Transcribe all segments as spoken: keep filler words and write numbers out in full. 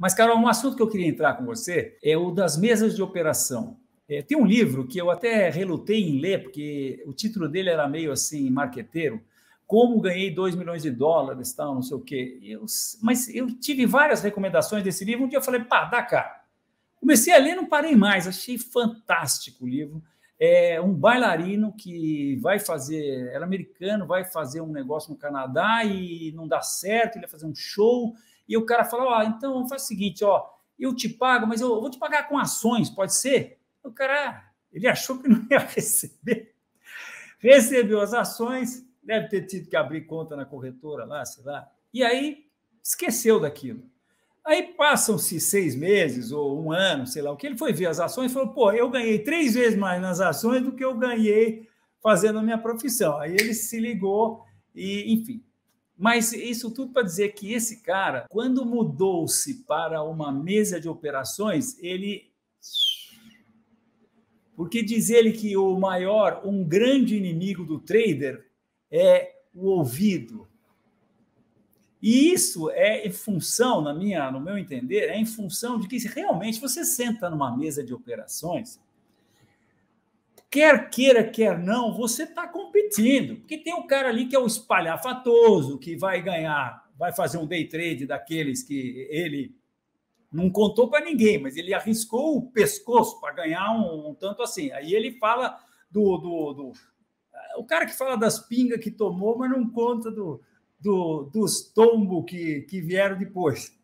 Mas, Carol, um assunto que eu queria entrar com você é o das mesas de operação. É, tem um livro que eu até relutei em ler, porque o título dele era meio assim, marqueteiro, Como Ganhei dois milhões de dólares, tal, não sei o quê. Eu, mas eu tive várias recomendações desse livro. Um dia eu falei, pá, dá cá. Comecei a ler, não parei mais. Achei fantástico o livro. É um bailarino que vai fazer... Era americano, vai fazer um negócio no Canadá e não dá certo, ele vai fazer um show... E o cara fala, ó, então faz o seguinte, ó, eu te pago, mas eu vou te pagar com ações, pode ser? O cara, ele achou que não ia receber. Recebeu as ações, deve ter tido que abrir conta na corretora lá, sei lá. E aí esqueceu daquilo. Aí passam-se seis meses ou um ano, sei lá o que, ele foi ver as ações e falou, pô, eu ganhei três vezes mais nas ações do que eu ganhei fazendo a minha profissão. Aí ele se ligou e, enfim... Mas isso tudo para dizer que esse cara, quando mudou-se para uma mesa de operações, ele... Porque diz ele que o maior, um grande inimigo do trader é o ouvido. E isso é em função, na minha, no meu entender, é em função de que realmente você senta numa mesa de operações... Quer queira, quer não, você está competindo. Porque tem um cara ali que é o espalhafatoso, que vai ganhar, vai fazer um day trade daqueles que ele não contou para ninguém, mas ele arriscou o pescoço para ganhar um, um tanto assim. Aí ele fala do, do, do... O cara que fala das pingas que tomou, mas não conta do, do, dos tombos que, que vieram depois.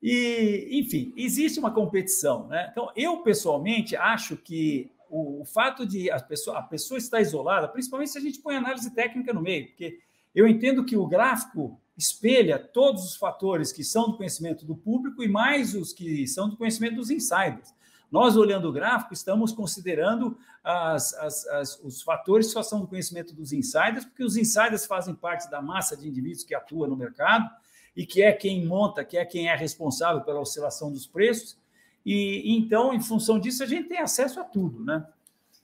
E, enfim, existe uma competição, né? Então, eu, pessoalmente, acho que O, o fato de a pessoa, a pessoa estar isolada, principalmente se a gente põe análise técnica no meio, porque eu entendo que o gráfico espelha todos os fatores que são do conhecimento do público e mais os que são do conhecimento dos insiders. Nós, olhando o gráfico, estamos considerando as, as, as, os fatores que só são do conhecimento dos insiders, porque os insiders fazem parte da massa de indivíduos que atua no mercado e que é quem monta, que é quem é responsável pela oscilação dos preços. E, então, em função disso, a gente tem acesso a tudo, né?